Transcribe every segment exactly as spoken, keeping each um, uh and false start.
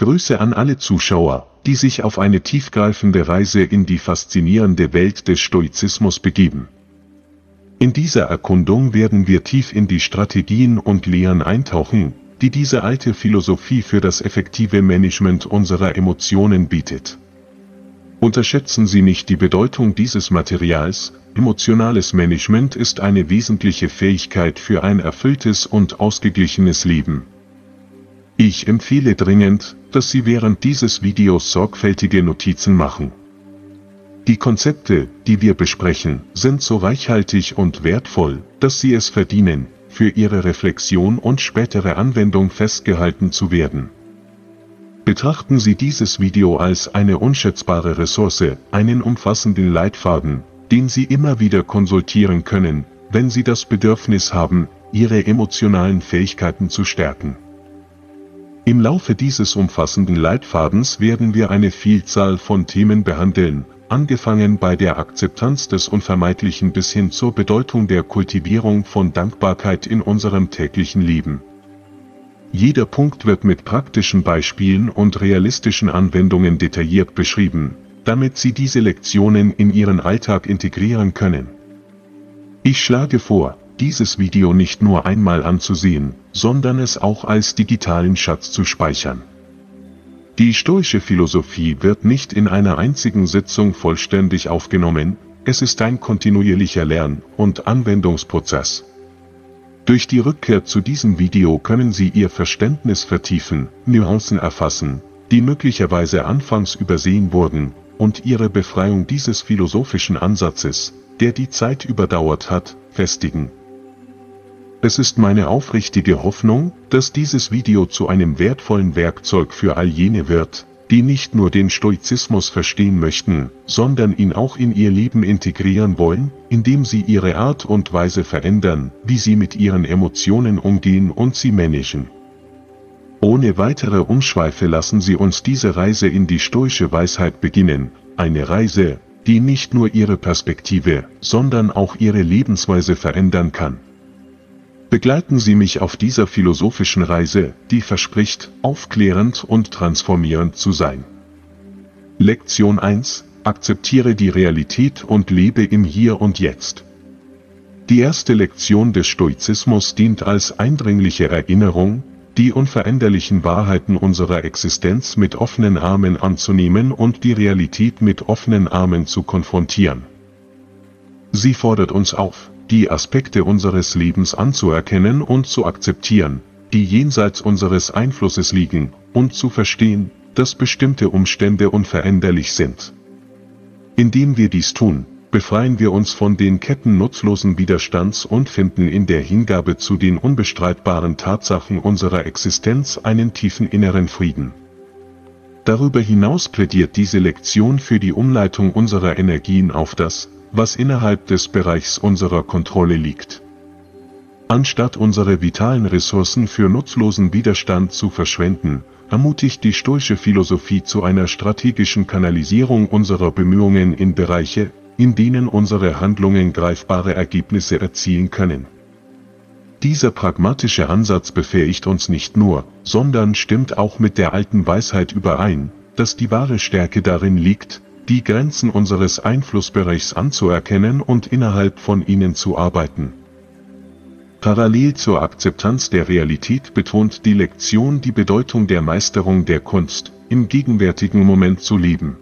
Grüße an alle Zuschauer, die sich auf eine tiefgreifende Reise in die faszinierende Welt des Stoizismus begeben. In dieser Erkundung werden wir tief in die Strategien und Lehren eintauchen, die diese alte Philosophie für das effektive Management unserer Emotionen bietet. Unterschätzen Sie nicht die Bedeutung dieses Materials. Emotionales Management ist eine wesentliche Fähigkeit für ein erfülltes und ausgeglichenes Leben. Ich empfehle dringend, dass Sie während dieses Videos sorgfältige Notizen machen. Die Konzepte, die wir besprechen, sind so reichhaltig und wertvoll, dass sie es verdienen, für ihre Reflexion und spätere Anwendung festgehalten zu werden. Betrachten Sie dieses Video als eine unschätzbare Ressource, einen umfassenden Leitfaden, den Sie immer wieder konsultieren können, wenn Sie das Bedürfnis haben, Ihre emotionalen Fähigkeiten zu stärken. Im Laufe dieses umfassenden Leitfadens werden wir eine Vielzahl von Themen behandeln, angefangen bei der Akzeptanz des Unvermeidlichen bis hin zur Bedeutung der Kultivierung von Dankbarkeit in unserem täglichen Leben. Jeder Punkt wird mit praktischen Beispielen und realistischen Anwendungen detailliert beschrieben, damit Sie diese Lektionen in Ihren Alltag integrieren können. Ich schlage vor, dieses Video nicht nur einmal anzusehen, sondern es auch als digitalen Schatz zu speichern. Die stoische Philosophie wird nicht in einer einzigen Sitzung vollständig aufgenommen, es ist ein kontinuierlicher Lern- und Anwendungsprozess. Durch die Rückkehr zu diesem Video können Sie Ihr Verständnis vertiefen, Nuancen erfassen, die möglicherweise anfangs übersehen wurden, und Ihre Befreiung dieses philosophischen Ansatzes, der die Zeit überdauert hat, festigen. Es ist meine aufrichtige Hoffnung, dass dieses Video zu einem wertvollen Werkzeug für all jene wird, die nicht nur den Stoizismus verstehen möchten, sondern ihn auch in ihr Leben integrieren wollen, indem sie ihre Art und Weise verändern, wie sie mit ihren Emotionen umgehen und sie managen. Ohne weitere Umschweife lassen Sie uns diese Reise in die stoische Weisheit beginnen, eine Reise, die nicht nur Ihre Perspektive, sondern auch Ihre Lebensweise verändern kann. Begleiten Sie mich auf dieser philosophischen Reise, die verspricht, aufklärend und transformierend zu sein. Lektion eins: Akzeptiere die Realität und lebe im Hier und Jetzt. Die erste Lektion des Stoizismus dient als eindringliche Erinnerung, die unveränderlichen Wahrheiten unserer Existenz mit offenen Armen anzunehmen und die Realität mit offenen Armen zu konfrontieren. Sie fordert uns auf, die Aspekte unseres Lebens anzuerkennen und zu akzeptieren, die jenseits unseres Einflusses liegen, und zu verstehen, dass bestimmte Umstände unveränderlich sind. Indem wir dies tun, befreien wir uns von den Ketten nutzlosen Widerstands und finden in der Hingabe zu den unbestreitbaren Tatsachen unserer Existenz einen tiefen inneren Frieden. Darüber hinaus plädiert diese Lektion für die Umleitung unserer Energien auf das, was innerhalb des Bereichs unserer Kontrolle liegt. Anstatt unsere vitalen Ressourcen für nutzlosen Widerstand zu verschwenden, ermutigt die stoische Philosophie zu einer strategischen Kanalisierung unserer Bemühungen in Bereiche, in denen unsere Handlungen greifbare Ergebnisse erzielen können. Dieser pragmatische Ansatz befähigt uns nicht nur, sondern stimmt auch mit der alten Weisheit überein, dass die wahre Stärke darin liegt, die Grenzen unseres Einflussbereichs anzuerkennen und innerhalb von ihnen zu arbeiten. Parallel zur Akzeptanz der Realität betont die Lektion die Bedeutung der Meisterung der Kunst, im gegenwärtigen Moment zu leben.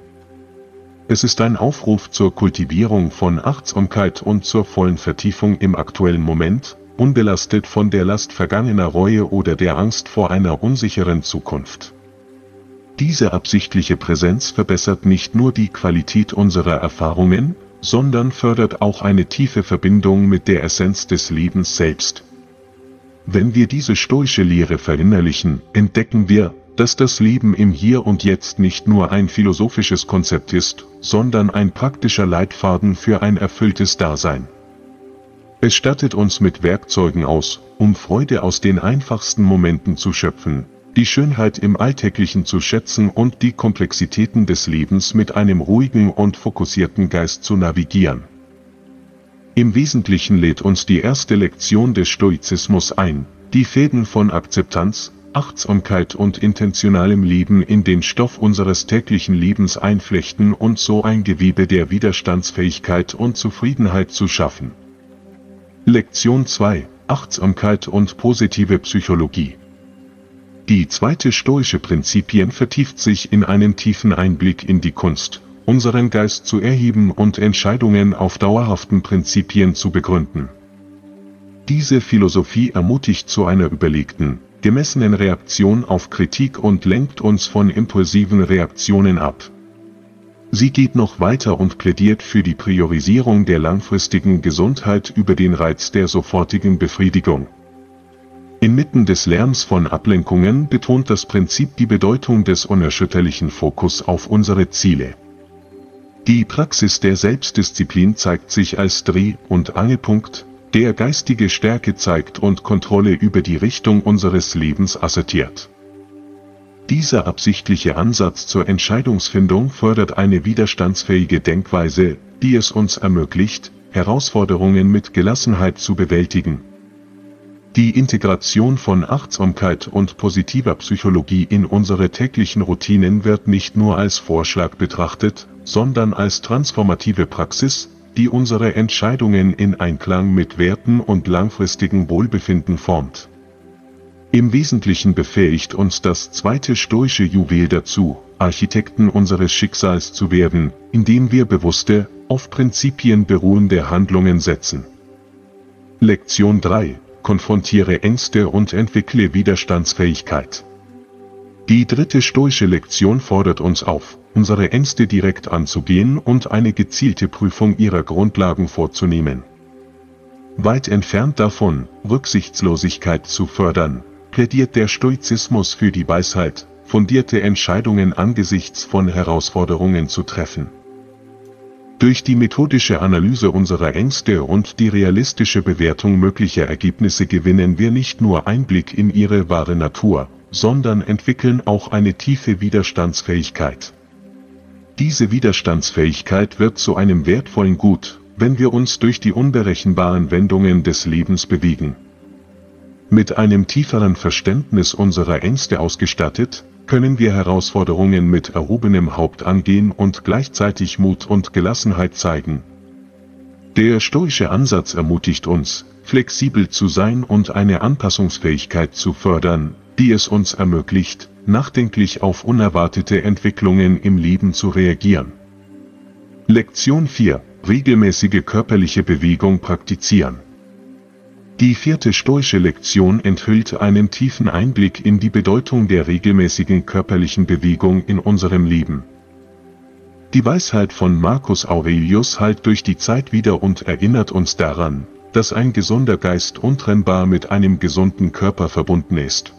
Es ist ein Aufruf zur Kultivierung von Achtsamkeit und zur vollen Vertiefung im aktuellen Moment, unbelastet von der Last vergangener Reue oder der Angst vor einer unsicheren Zukunft. Diese absichtliche Präsenz verbessert nicht nur die Qualität unserer Erfahrungen, sondern fördert auch eine tiefe Verbindung mit der Essenz des Lebens selbst. Wenn wir diese stoische Lehre verinnerlichen, entdecken wir, dass das Leben im Hier und Jetzt nicht nur ein philosophisches Konzept ist, sondern ein praktischer Leitfaden für ein erfülltes Dasein. Es stattet uns mit Werkzeugen aus, um Freude aus den einfachsten Momenten zu schöpfen, die Schönheit im Alltäglichen zu schätzen und die Komplexitäten des Lebens mit einem ruhigen und fokussierten Geist zu navigieren. Im Wesentlichen lädt uns die erste Lektion des Stoizismus ein, die Fäden von Akzeptanz, Achtsamkeit und intentionalem Leben in den Stoff unseres täglichen Lebens einflechten und so ein Gewebe der Widerstandsfähigkeit und Zufriedenheit zu schaffen. Lektion zwei: Achtsamkeit und positive Psychologie. Die zweite stoische Prinzipien vertieft sich in einen tiefen Einblick in die Kunst, unseren Geist zu erheben und Entscheidungen auf dauerhaften Prinzipien zu begründen. Diese Philosophie ermutigt zu einer überlegten, gemessenen Reaktion auf Kritik und lenkt uns von impulsiven Reaktionen ab. Sie geht noch weiter und plädiert für die Priorisierung der langfristigen Gesundheit über den Reiz der sofortigen Befriedigung. Inmitten des Lärms von Ablenkungen betont das Prinzip die Bedeutung des unerschütterlichen Fokus auf unsere Ziele. Die Praxis der Selbstdisziplin zeigt sich als Dreh- und Angelpunkt, der geistige Stärke zeigt und Kontrolle über die Richtung unseres Lebens assertiert. Dieser absichtliche Ansatz zur Entscheidungsfindung fördert eine widerstandsfähige Denkweise, die es uns ermöglicht, Herausforderungen mit Gelassenheit zu bewältigen. Die Integration von Achtsamkeit und positiver Psychologie in unsere täglichen Routinen wird nicht nur als Vorschlag betrachtet, sondern als transformative Praxis, die unsere Entscheidungen in Einklang mit Werten und langfristigem Wohlbefinden formt. Im Wesentlichen befähigt uns das zweite stoische Juwel dazu, Architekten unseres Schicksals zu werden, indem wir bewusste, auf Prinzipien beruhende Handlungen setzen. Lektion drei: Konfrontiere Ängste und entwickle Widerstandsfähigkeit. Die dritte stoische Lektion fordert uns auf, unsere Ängste direkt anzugehen und eine gezielte Prüfung ihrer Grundlagen vorzunehmen. Weit entfernt davon, Rücksichtslosigkeit zu fördern, plädiert der Stoizismus für die Weisheit, fundierte Entscheidungen angesichts von Herausforderungen zu treffen. Durch die methodische Analyse unserer Ängste und die realistische Bewertung möglicher Ergebnisse gewinnen wir nicht nur Einblick in ihre wahre Natur, sondern entwickeln auch eine tiefe Widerstandsfähigkeit. Diese Widerstandsfähigkeit wird zu einem wertvollen Gut, wenn wir uns durch die unberechenbaren Wendungen des Lebens bewegen. Mit einem tieferen Verständnis unserer Ängste ausgestattet, können wir Herausforderungen mit erhobenem Haupt angehen und gleichzeitig Mut und Gelassenheit zeigen. Der stoische Ansatz ermutigt uns, flexibel zu sein und eine Anpassungsfähigkeit zu fördern, die es uns ermöglicht, nachdenklich auf unerwartete Entwicklungen im Leben zu reagieren. Lektion vier: Regelmäßige körperliche Bewegung praktizieren. Die vierte stoische Lektion enthüllt einen tiefen Einblick in die Bedeutung der regelmäßigen körperlichen Bewegung in unserem Leben. Die Weisheit von Marcus Aurelius hallt durch die Zeit wider und erinnert uns daran, dass ein gesunder Geist untrennbar mit einem gesunden Körper verbunden ist.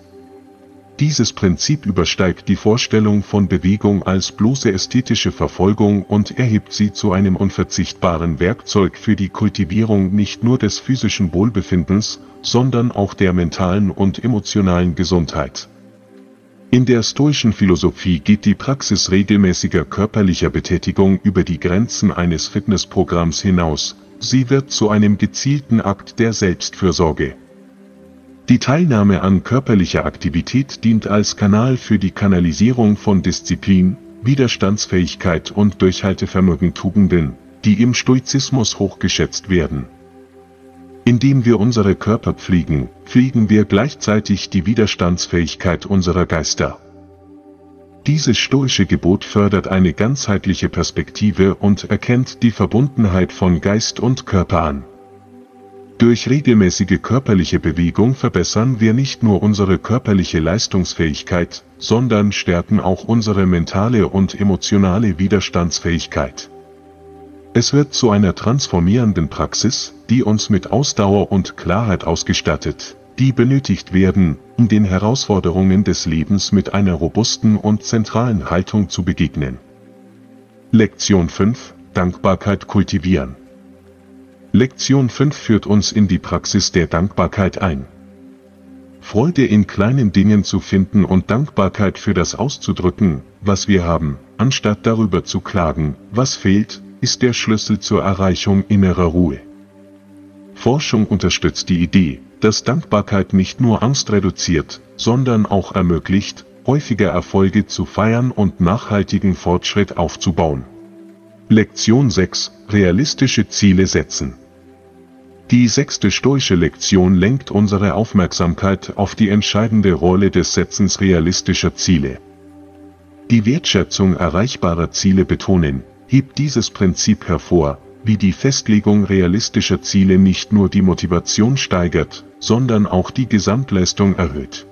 Dieses Prinzip übersteigt die Vorstellung von Bewegung als bloße ästhetische Verfolgung und erhebt sie zu einem unverzichtbaren Werkzeug für die Kultivierung nicht nur des physischen Wohlbefindens, sondern auch der mentalen und emotionalen Gesundheit. In der stoischen Philosophie geht die Praxis regelmäßiger körperlicher Betätigung über die Grenzen eines Fitnessprogramms hinaus. Sie wird zu einem gezielten Akt der Selbstfürsorge. Die Teilnahme an körperlicher Aktivität dient als Kanal für die Kanalisierung von Disziplin, Widerstandsfähigkeit und Durchhaltevermögen, Tugenden, die im Stoizismus hochgeschätzt werden. Indem wir unsere Körper pflegen, pflegen wir gleichzeitig die Widerstandsfähigkeit unserer Geister. Dieses stoische Gebot fördert eine ganzheitliche Perspektive und erkennt die Verbundenheit von Geist und Körper an. Durch regelmäßige körperliche Bewegung verbessern wir nicht nur unsere körperliche Leistungsfähigkeit, sondern stärken auch unsere mentale und emotionale Widerstandsfähigkeit. Es wird zu einer transformierenden Praxis, die uns mit Ausdauer und Klarheit ausgestattet, die benötigt werden, um den Herausforderungen des Lebens mit einer robusten und zentralen Haltung zu begegnen. Lektion fünf: Dankbarkeit kultivieren. Lektion fünf führt uns in die Praxis der Dankbarkeit ein. Freude in kleinen Dingen zu finden und Dankbarkeit für das auszudrücken, was wir haben, anstatt darüber zu klagen, was fehlt, ist der Schlüssel zur Erreichung innerer Ruhe. Forschung unterstützt die Idee, dass Dankbarkeit nicht nur Angst reduziert, sondern auch ermöglicht, häufige Erfolge zu feiern und nachhaltigen Fortschritt aufzubauen. Lektion sechs. Realistische Ziele setzen. Die sechste stoische Lektion lenkt unsere Aufmerksamkeit auf die entscheidende Rolle des Setzens realistischer Ziele. Die Wertschätzung erreichbarer Ziele betonen, hebt dieses Prinzip hervor, wie die Festlegung realistischer Ziele nicht nur die Motivation steigert, sondern auch die Gesamtleistung erhöht.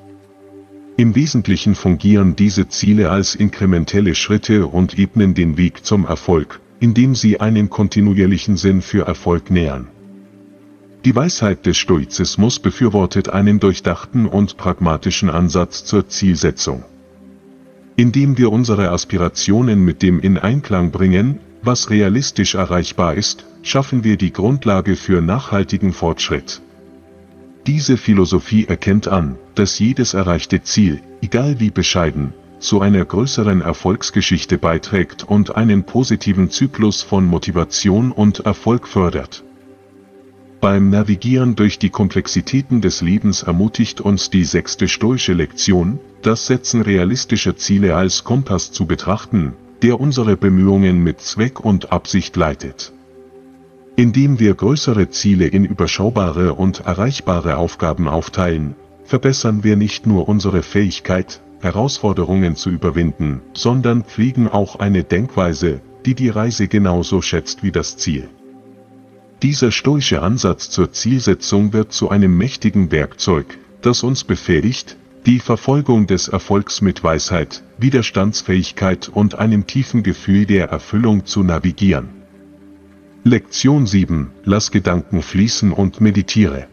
Im Wesentlichen fungieren diese Ziele als inkrementelle Schritte und ebnen den Weg zum Erfolg, indem sie einen kontinuierlichen Sinn für Erfolg nähern. Die Weisheit des Stoizismus befürwortet einen durchdachten und pragmatischen Ansatz zur Zielsetzung. Indem wir unsere Aspirationen mit dem in Einklang bringen, was realistisch erreichbar ist, schaffen wir die Grundlage für nachhaltigen Fortschritt. Diese Philosophie erkennt an, dass jedes erreichte Ziel, egal wie bescheiden, zu einer größeren Erfolgsgeschichte beiträgt und einen positiven Zyklus von Motivation und Erfolg fördert. Beim Navigieren durch die Komplexitäten des Lebens ermutigt uns die sechste stoische Lektion, das Setzen realistischer Ziele als Kompass zu betrachten, der unsere Bemühungen mit Zweck und Absicht leitet. Indem wir größere Ziele in überschaubare und erreichbare Aufgaben aufteilen, verbessern wir nicht nur unsere Fähigkeit, Herausforderungen zu überwinden, sondern pflegen auch eine Denkweise, die die Reise genauso schätzt wie das Ziel. Dieser stoische Ansatz zur Zielsetzung wird zu einem mächtigen Werkzeug, das uns befähigt, die Verfolgung des Erfolgs mit Weisheit, Widerstandsfähigkeit und einem tiefen Gefühl der Erfüllung zu navigieren. Lektion sieben. Lass Gedanken fließen und meditiere.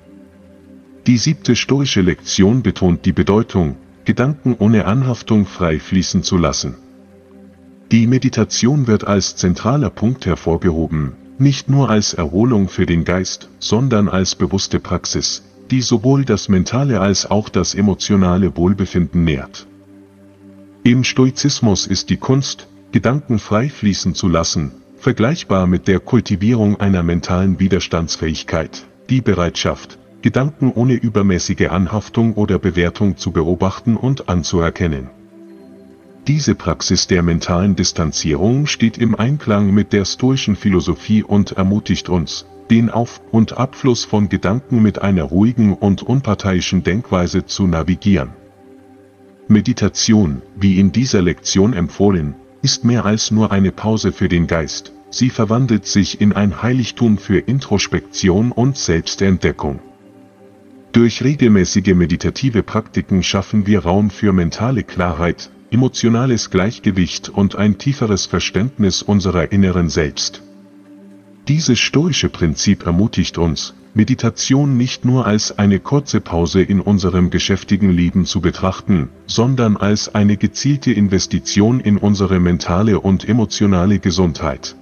Die siebte stoische Lektion betont die Bedeutung, Gedanken ohne Anhaftung frei fließen zu lassen. Die Meditation wird als zentraler Punkt hervorgehoben, nicht nur als Erholung für den Geist, sondern als bewusste Praxis, die sowohl das mentale als auch das emotionale Wohlbefinden nährt. Im Stoizismus ist die Kunst, Gedanken frei fließen zu lassen, vergleichbar mit der Kultivierung einer mentalen Widerstandsfähigkeit, die Bereitschaft, Gedanken ohne übermäßige Anhaftung oder Bewertung zu beobachten und anzuerkennen. Diese Praxis der mentalen Distanzierung steht im Einklang mit der stoischen Philosophie und ermutigt uns, den Auf- und Abfluss von Gedanken mit einer ruhigen und unparteiischen Denkweise zu navigieren. Meditation, wie in dieser Lektion empfohlen, ist mehr als nur eine Pause für den Geist, sie verwandelt sich in ein Heiligtum für Introspektion und Selbstentdeckung. Durch regelmäßige meditative Praktiken schaffen wir Raum für mentale Klarheit, emotionales Gleichgewicht und ein tieferes Verständnis unserer inneren Selbst. Dieses stoische Prinzip ermutigt uns, Meditation nicht nur als eine kurze Pause in unserem geschäftigen Leben zu betrachten, sondern als eine gezielte Investition in unsere mentale und emotionale Gesundheit.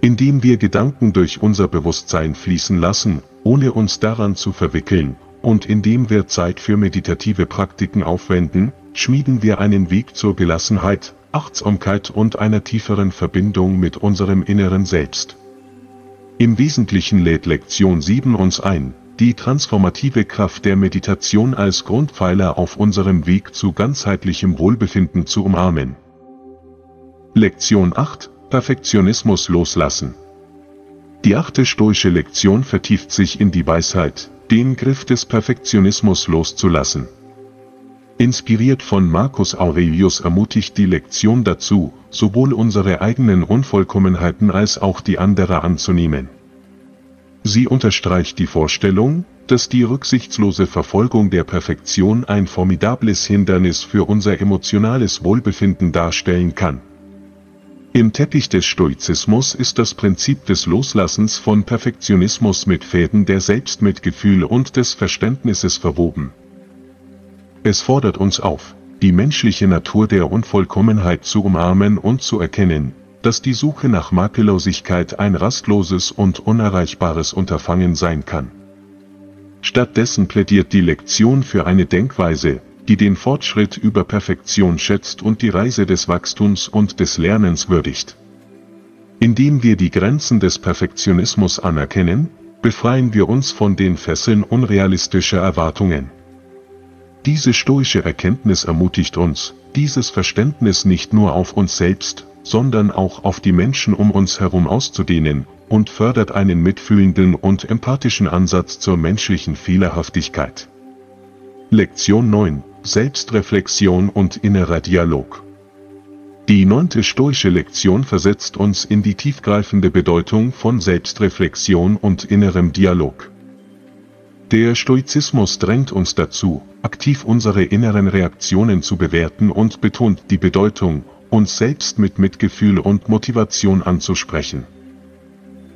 Indem wir Gedanken durch unser Bewusstsein fließen lassen, ohne uns daran zu verwickeln, und indem wir Zeit für meditative Praktiken aufwenden, schmieden wir einen Weg zur Gelassenheit, Achtsamkeit und einer tieferen Verbindung mit unserem inneren Selbst. Im Wesentlichen lädt Lektion sieben uns ein, die transformative Kraft der Meditation als Grundpfeiler auf unserem Weg zu ganzheitlichem Wohlbefinden zu umarmen. Lektion acht. Perfektionismus loslassen. Die achte stoische Lektion vertieft sich in die Weisheit, den Griff des Perfektionismus loszulassen. Inspiriert von Marcus Aurelius ermutigt die Lektion dazu, sowohl unsere eigenen Unvollkommenheiten als auch die anderer anzunehmen. Sie unterstreicht die Vorstellung, dass die rücksichtslose Verfolgung der Perfektion ein formidables Hindernis für unser emotionales Wohlbefinden darstellen kann. Im Teppich des Stoizismus ist das Prinzip des Loslassens von Perfektionismus mit Fäden der Selbstmitgefühl und des Verständnisses verwoben. Es fordert uns auf, die menschliche Natur der Unvollkommenheit zu umarmen und zu erkennen, dass die Suche nach Makellosigkeit ein rastloses und unerreichbares Unterfangen sein kann. Stattdessen plädiert die Lektion für eine Denkweise, die den Fortschritt über Perfektion schätzt und die Reise des Wachstums und des Lernens würdigt. Indem wir die Grenzen des Perfektionismus anerkennen, befreien wir uns von den Fesseln unrealistischer Erwartungen. Diese stoische Erkenntnis ermutigt uns, dieses Verständnis nicht nur auf uns selbst, sondern auch auf die Menschen um uns herum auszudehnen, und fördert einen mitfühlenden und empathischen Ansatz zur menschlichen Fehlerhaftigkeit. Lektion neun. Selbstreflexion und innerer Dialog. Die neunte stoische Lektion versetzt uns in die tiefgreifende Bedeutung von Selbstreflexion und innerem Dialog. Der Stoizismus drängt uns dazu, aktiv unsere inneren Reaktionen zu bewerten und betont die Bedeutung, uns selbst mit Mitgefühl und Motivation anzusprechen.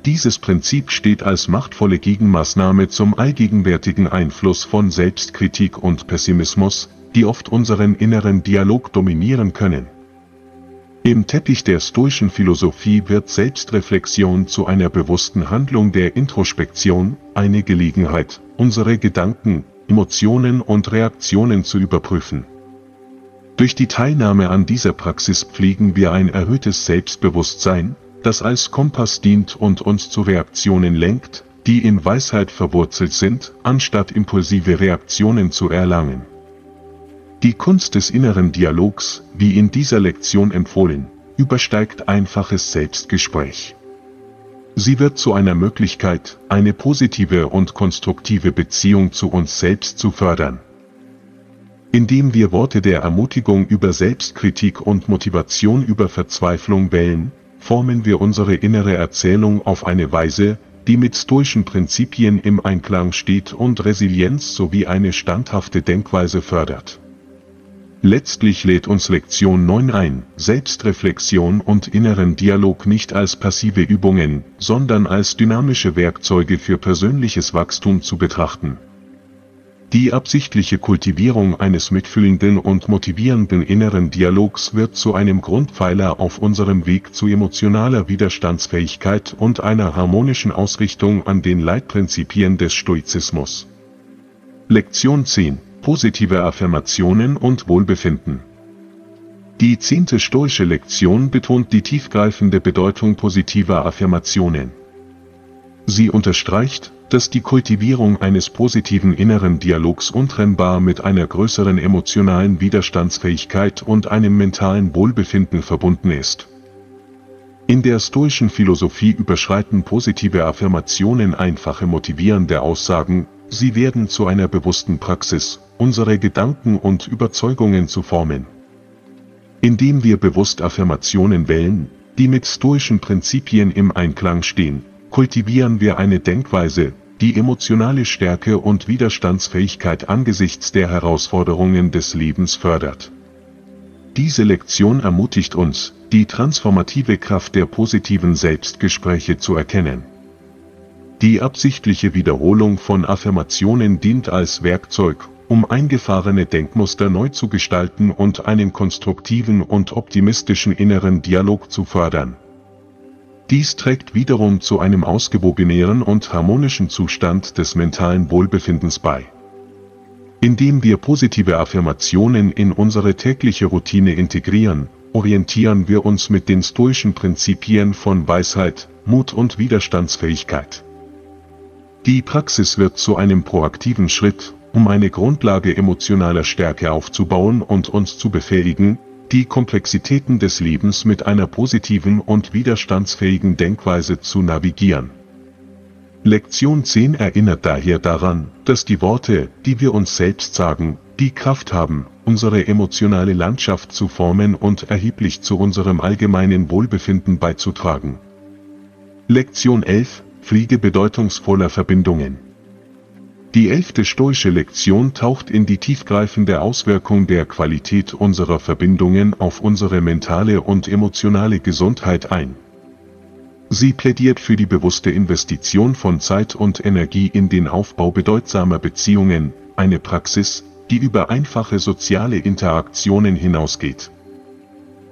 Dieses Prinzip steht als machtvolle Gegenmaßnahme zum allgegenwärtigen Einfluss von Selbstkritik und Pessimismus, die oft unseren inneren Dialog dominieren können. Im Teppich der stoischen Philosophie wird Selbstreflexion zu einer bewussten Handlung der Introspektion, eine Gelegenheit, unsere Gedanken, Emotionen und Reaktionen zu überprüfen. Durch die Teilnahme an dieser Praxis pflegen wir ein erhöhtes Selbstbewusstsein, das als Kompass dient und uns zu Reaktionen lenkt, die in Weisheit verwurzelt sind, anstatt impulsive Reaktionen zu erlangen. Die Kunst des inneren Dialogs, wie in dieser Lektion empfohlen, übersteigt einfaches Selbstgespräch. Sie wird zu einer Möglichkeit, eine positive und konstruktive Beziehung zu uns selbst zu fördern. Indem wir Worte der Ermutigung über Selbstkritik und Motivation über Verzweiflung wählen, formen wir unsere innere Erzählung auf eine Weise, die mit stoischen Prinzipien im Einklang steht und Resilienz sowie eine standhafte Denkweise fördert. Letztlich lädt uns Lektion neun ein, Selbstreflexion und inneren Dialog nicht als passive Übungen, sondern als dynamische Werkzeuge für persönliches Wachstum zu betrachten. Die absichtliche Kultivierung eines mitfühlenden und motivierenden inneren Dialogs wird zu einem Grundpfeiler auf unserem Weg zu emotionaler Widerstandsfähigkeit und einer harmonischen Ausrichtung an den Leitprinzipien des Stoizismus. Lektion zehn. Positive Affirmationen und Wohlbefinden. Die zehnte stoische Lektion betont die tiefgreifende Bedeutung positiver Affirmationen. Sie unterstreicht, dass die Kultivierung eines positiven inneren Dialogs untrennbar mit einer größeren emotionalen Widerstandsfähigkeit und einem mentalen Wohlbefinden verbunden ist. In der stoischen Philosophie überschreiten positive Affirmationen einfache motivierende Aussagen, sie werden zu einer bewussten Praxis, unsere Gedanken und Überzeugungen zu formen. Indem wir bewusst Affirmationen wählen, die mit stoischen Prinzipien im Einklang stehen, kultivieren wir eine Denkweise, die emotionale Stärke und Widerstandsfähigkeit angesichts der Herausforderungen des Lebens fördert. Diese Lektion ermutigt uns, die transformative Kraft der positiven Selbstgespräche zu erkennen. Die absichtliche Wiederholung von Affirmationen dient als Werkzeug, um eingefahrene Denkmuster neu zu gestalten und einen konstruktiven und optimistischen inneren Dialog zu fördern. Dies trägt wiederum zu einem ausgewogeneren und harmonischen Zustand des mentalen Wohlbefindens bei. Indem wir positive Affirmationen in unsere tägliche Routine integrieren, orientieren wir uns mit den stoischen Prinzipien von Weisheit, Mut und Widerstandsfähigkeit. Die Praxis wird zu einem proaktiven Schritt, um eine Grundlage emotionaler Stärke aufzubauen und uns zu befähigen, die Komplexitäten des Lebens mit einer positiven und widerstandsfähigen Denkweise zu navigieren. Lektion zehn erinnert daher daran, dass die Worte, die wir uns selbst sagen, die Kraft haben, unsere emotionale Landschaft zu formen und erheblich zu unserem allgemeinen Wohlbefinden beizutragen. Lektion elf – Pflege bedeutungsvoller Verbindungen. Die elfte stoische Lektion taucht in die tiefgreifende Auswirkung der Qualität unserer Verbindungen auf unsere mentale und emotionale Gesundheit ein. Sie plädiert für die bewusste Investition von Zeit und Energie in den Aufbau bedeutsamer Beziehungen, eine Praxis, die über einfache soziale Interaktionen hinausgeht.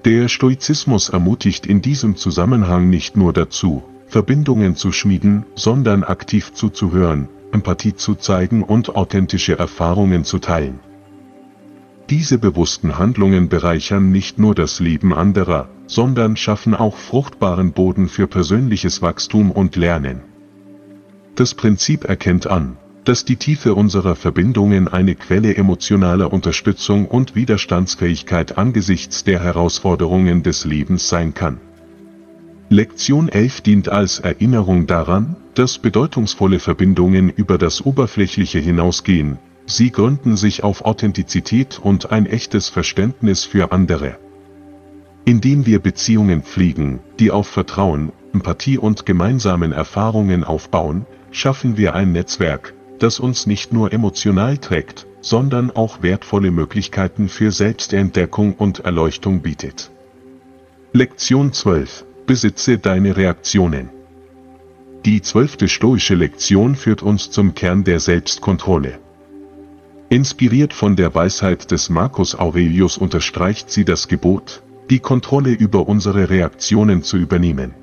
Der Stoizismus ermutigt in diesem Zusammenhang nicht nur dazu, Verbindungen zu schmieden, sondern aktiv zuzuhören, Empathie zu zeigen und authentische Erfahrungen zu teilen. Diese bewussten Handlungen bereichern nicht nur das Leben anderer, sondern schaffen auch fruchtbaren Boden für persönliches Wachstum und Lernen. Das Prinzip erkennt an, dass die Tiefe unserer Verbindungen eine Quelle emotionaler Unterstützung und Widerstandsfähigkeit angesichts der Herausforderungen des Lebens sein kann. Lektion elf dient als Erinnerung daran, dass bedeutungsvolle Verbindungen über das Oberflächliche hinausgehen, sie gründen sich auf Authentizität und ein echtes Verständnis für andere. Indem wir Beziehungen pflegen, die auf Vertrauen, Empathie und gemeinsamen Erfahrungen aufbauen, schaffen wir ein Netzwerk, das uns nicht nur emotional trägt, sondern auch wertvolle Möglichkeiten für Selbstentdeckung und Erleuchtung bietet. Lektion zwölf. Besitze deine Reaktionen. Die zwölfte stoische Lektion führt uns zum Kern der Selbstkontrolle. Inspiriert von der Weisheit des Marcus Aurelius unterstreicht sie das Gebot, die Kontrolle über unsere Reaktionen zu übernehmen.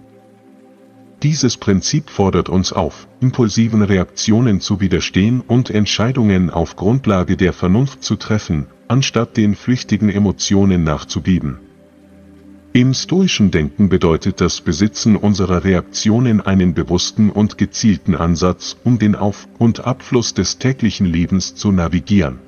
Dieses Prinzip fordert uns auf, impulsiven Reaktionen zu widerstehen und Entscheidungen auf Grundlage der Vernunft zu treffen, anstatt den flüchtigen Emotionen nachzugeben. Im stoischen Denken bedeutet das Besitzen unserer Reaktionen einen bewussten und gezielten Ansatz, um den Auf- und Abfluss des täglichen Lebens zu navigieren.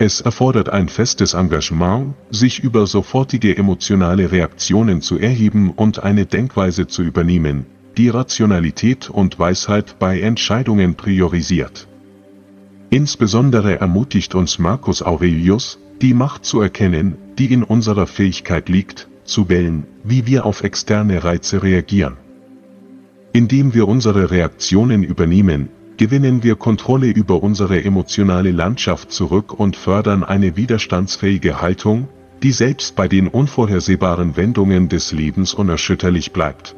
Es erfordert ein festes Engagement, sich über sofortige emotionale Reaktionen zu erheben und eine Denkweise zu übernehmen, die Rationalität und Weisheit bei Entscheidungen priorisiert. Insbesondere ermutigt uns Marcus Aurelius, die Macht zu erkennen, die in unserer Fähigkeit liegt, zu wählen, wie wir auf externe Reize reagieren. Indem wir unsere Reaktionen übernehmen, gewinnen wir Kontrolle über unsere emotionale Landschaft zurück und fördern eine widerstandsfähige Haltung, die selbst bei den unvorhersehbaren Wendungen des Lebens unerschütterlich bleibt.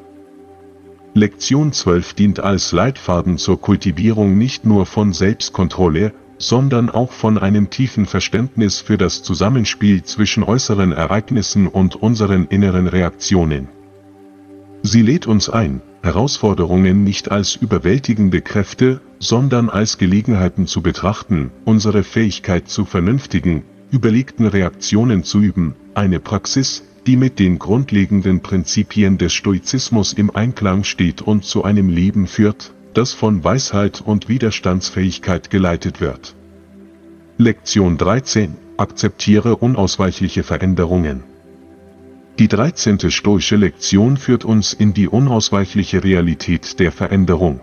Lektion zwölf dient als Leitfaden zur Kultivierung nicht nur von Selbstkontrolle, sondern auch von einem tiefen Verständnis für das Zusammenspiel zwischen äußeren Ereignissen und unseren inneren Reaktionen. Sie lädt uns ein, Herausforderungen nicht als überwältigende Kräfte, sondern als Gelegenheiten zu betrachten, unsere Fähigkeit zu vernünftigen, überlegten Reaktionen zu üben, eine Praxis, die mit den grundlegenden Prinzipien des Stoizismus im Einklang steht und zu einem Leben führt, das von Weisheit und Widerstandsfähigkeit geleitet wird. Lektion dreizehn. Akzeptiere unausweichliche Veränderungen. Die dreizehnte stoische Lektion führt uns in die unausweichliche Realität der Veränderung.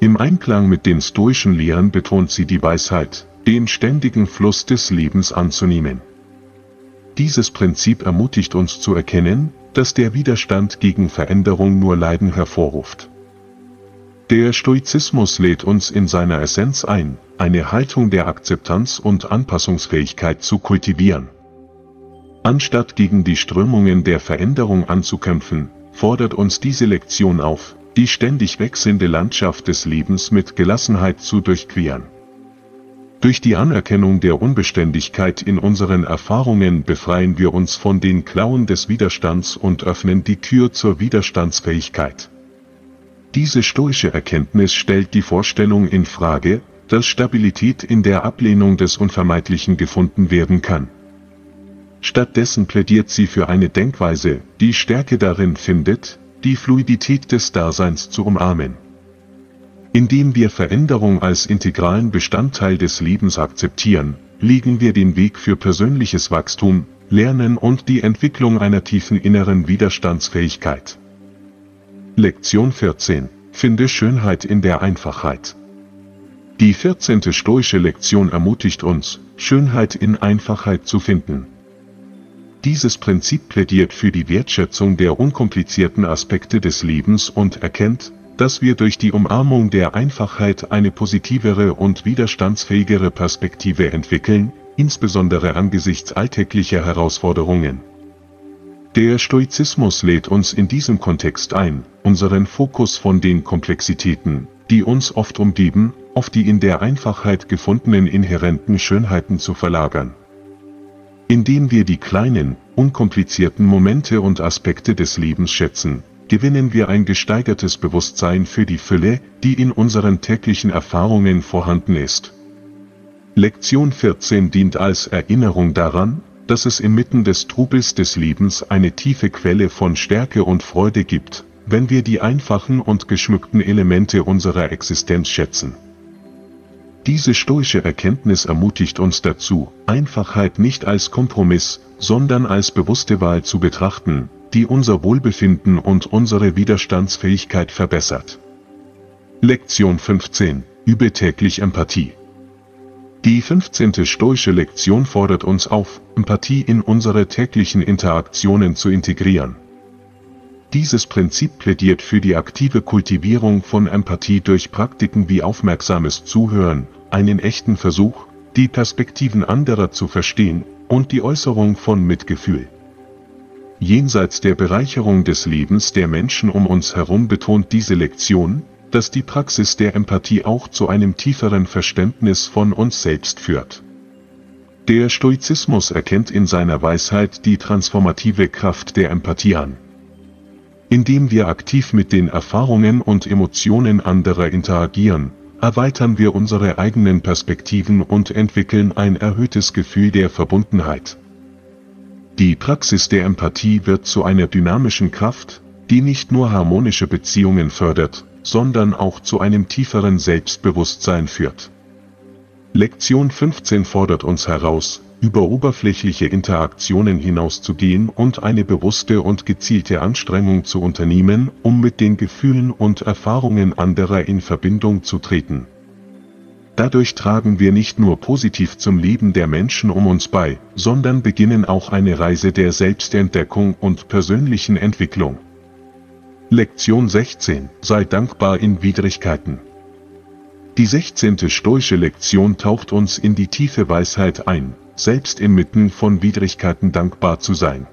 Im Einklang mit den stoischen Lehren betont sie die Weisheit, den ständigen Fluss des Lebens anzunehmen. Dieses Prinzip ermutigt uns zu erkennen, dass der Widerstand gegen Veränderung nur Leiden hervorruft. Der Stoizismus lädt uns in seiner Essenz ein, eine Haltung der Akzeptanz und Anpassungsfähigkeit zu kultivieren. Anstatt gegen die Strömungen der Veränderung anzukämpfen, fordert uns diese Lektion auf, die ständig wechselnde Landschaft des Lebens mit Gelassenheit zu durchqueren. Durch die Anerkennung der Unbeständigkeit in unseren Erfahrungen befreien wir uns von den Klauen des Widerstands und öffnen die Tür zur Widerstandsfähigkeit. Diese stoische Erkenntnis stellt die Vorstellung in Frage, dass Stabilität in der Ablehnung des Unvermeidlichen gefunden werden kann. Stattdessen plädiert sie für eine Denkweise, die Stärke darin findet, die Fluidität des Daseins zu umarmen. Indem wir Veränderung als integralen Bestandteil des Lebens akzeptieren, legen wir den Weg für persönliches Wachstum, Lernen und die Entwicklung einer tiefen inneren Widerstandsfähigkeit. Lektion vierzehn. Finde Schönheit in der Einfachheit. Die vierzehnte stoische Lektion ermutigt uns, Schönheit in Einfachheit zu finden. Dieses Prinzip plädiert für die Wertschätzung der unkomplizierten Aspekte des Lebens und erkennt, dass wir durch die Umarmung der Einfachheit eine positivere und widerstandsfähigere Perspektive entwickeln, insbesondere angesichts alltäglicher Herausforderungen. Der Stoizismus lädt uns in diesem Kontext ein, unseren Fokus von den Komplexitäten, die uns oft umgeben, auf die in der Einfachheit gefundenen inhärenten Schönheiten zu verlagern. Indem wir die kleinen, unkomplizierten Momente und Aspekte des Lebens schätzen, gewinnen wir ein gesteigertes Bewusstsein für die Fülle, die in unseren täglichen Erfahrungen vorhanden ist. Lektion vierzehn dient als Erinnerung daran, dass es inmitten des Trubels des Lebens eine tiefe Quelle von Stärke und Freude gibt, wenn wir die einfachen und geschmückten Elemente unserer Existenz schätzen. Diese stoische Erkenntnis ermutigt uns dazu, Einfachheit nicht als Kompromiss, sondern als bewusste Wahl zu betrachten, die unser Wohlbefinden und unsere Widerstandsfähigkeit verbessert. Lektion fünfzehn. Übe täglich Empathie. Die fünfzehnte stoische Lektion fordert uns auf, Empathie in unsere täglichen Interaktionen zu integrieren. Dieses Prinzip plädiert für die aktive Kultivierung von Empathie durch Praktiken wie aufmerksames Zuhören, einen echten Versuch, die Perspektiven anderer zu verstehen, und die Äußerung von Mitgefühl. Jenseits der Bereicherung des Lebens der Menschen um uns herum betont diese Lektion, dass die Praxis der Empathie auch zu einem tieferen Verständnis von uns selbst führt. Der Stoizismus erkennt in seiner Weisheit die transformative Kraft der Empathie an. Indem wir aktiv mit den Erfahrungen und Emotionen anderer interagieren, erweitern wir unsere eigenen Perspektiven und entwickeln ein erhöhtes Gefühl der Verbundenheit. Die Praxis der Empathie wird zu einer dynamischen Kraft, die nicht nur harmonische Beziehungen fördert, sondern auch zu einem tieferen Selbstbewusstsein führt. Lektion fünfzehn fordert uns heraus, über oberflächliche Interaktionen hinauszugehen und eine bewusste und gezielte Anstrengung zu unternehmen, um mit den Gefühlen und Erfahrungen anderer in Verbindung zu treten. Dadurch tragen wir nicht nur positiv zum Leben der Menschen um uns bei, sondern beginnen auch eine Reise der Selbstentdeckung und persönlichen Entwicklung. Lektion sechzehn. Sei dankbar in Widrigkeiten. Die sechzehnte stoische Lektion taucht uns in die tiefe Weisheit ein, selbst inmitten von Widrigkeiten dankbar zu sein.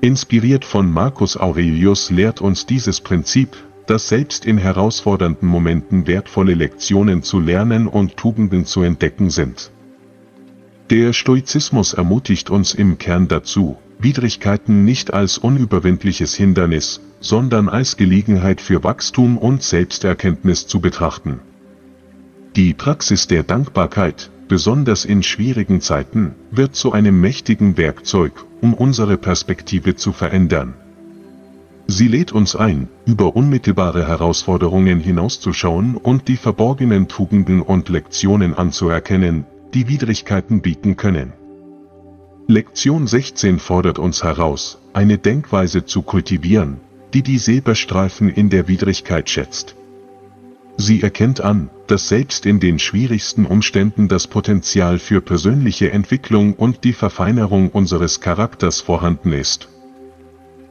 Inspiriert von Marcus Aurelius lehrt uns dieses Prinzip, dass selbst in herausfordernden Momenten wertvolle Lektionen zu lernen und Tugenden zu entdecken sind. Der Stoizismus ermutigt uns im Kern dazu, Widrigkeiten nicht als unüberwindliches Hindernis, sondern als Gelegenheit für Wachstum und Selbsterkenntnis zu betrachten. Die Praxis der Dankbarkeit, besonders in schwierigen Zeiten, wird zu einem mächtigen Werkzeug, um unsere Perspektive zu verändern. Sie lädt uns ein, über unmittelbare Herausforderungen hinauszuschauen und die verborgenen Tugenden und Lektionen anzuerkennen, die Widrigkeiten bieten können. Lektion sechzehn fordert uns heraus, eine Denkweise zu kultivieren, die die Silberstreifen in der Widrigkeit schätzt. Sie erkennt an, dass selbst in den schwierigsten Umständen das Potenzial für persönliche Entwicklung und die Verfeinerung unseres Charakters vorhanden ist.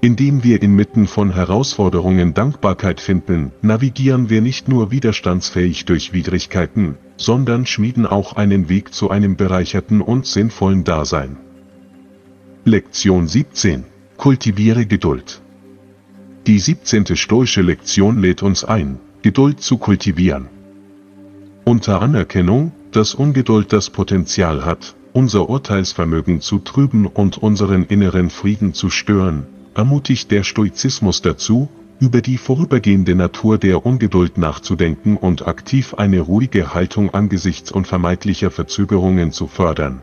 Indem wir inmitten von Herausforderungen Dankbarkeit finden, navigieren wir nicht nur widerstandsfähig durch Widrigkeiten, sondern schmieden auch einen Weg zu einem bereicherten und sinnvollen Dasein. Lektion siebzehn. Kultiviere Geduld. Die siebzehnte stoische Lektion lädt uns ein, Geduld zu kultivieren. Unter Anerkennung, dass Ungeduld das Potenzial hat, unser Urteilsvermögen zu trüben und unseren inneren Frieden zu stören, ermutigt der Stoizismus dazu, über die vorübergehende Natur der Ungeduld nachzudenken und aktiv eine ruhige Haltung angesichts unvermeidlicher Verzögerungen zu fördern.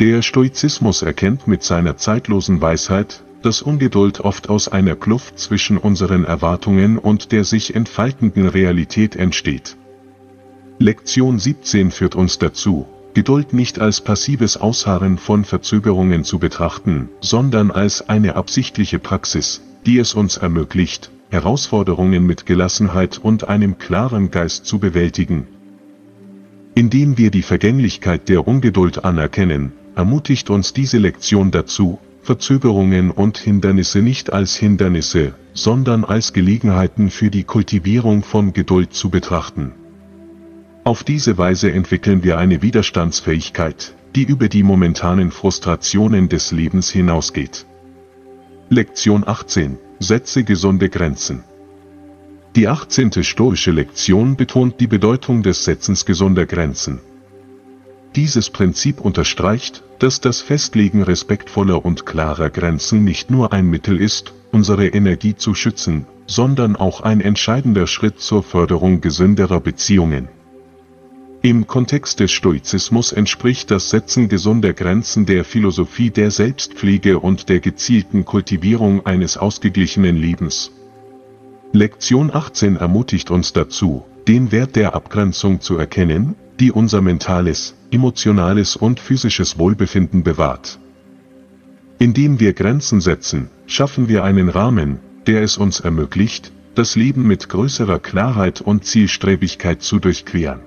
Der Stoizismus erkennt mit seiner zeitlosen Weisheit, dass Ungeduld oft aus einer Kluft zwischen unseren Erwartungen und der sich entfaltenden Realität entsteht. Lektion siebzehn führt uns dazu, Geduld nicht als passives Ausharren von Verzögerungen zu betrachten, sondern als eine absichtliche Praxis, die es uns ermöglicht, Herausforderungen mit Gelassenheit und einem klaren Geist zu bewältigen. Indem wir die Vergänglichkeit der Ungeduld anerkennen, ermutigt uns diese Lektion dazu, Verzögerungen und Hindernisse nicht als Hindernisse, sondern als Gelegenheiten für die Kultivierung von Geduld zu betrachten. Auf diese Weise entwickeln wir eine Widerstandsfähigkeit, die über die momentanen Frustrationen des Lebens hinausgeht. Lektion achtzehn. Setze gesunde Grenzen. Die achtzehnte stoische Lektion betont die Bedeutung des Setzens gesunder Grenzen. Dieses Prinzip unterstreicht, dass das Festlegen respektvoller und klarer Grenzen nicht nur ein Mittel ist, unsere Energie zu schützen, sondern auch ein entscheidender Schritt zur Förderung gesünderer Beziehungen. Im Kontext des Stoizismus entspricht das Setzen gesunder Grenzen der Philosophie der Selbstpflege und der gezielten Kultivierung eines ausgeglichenen Lebens. Lektion achtzehn ermutigt uns dazu, den Wert der Abgrenzung zu erkennen, die unser mentales, emotionales und physisches Wohlbefinden bewahrt. Indem wir Grenzen setzen, schaffen wir einen Rahmen, der es uns ermöglicht, das Leben mit größerer Klarheit und Zielstrebigkeit zu durchqueren.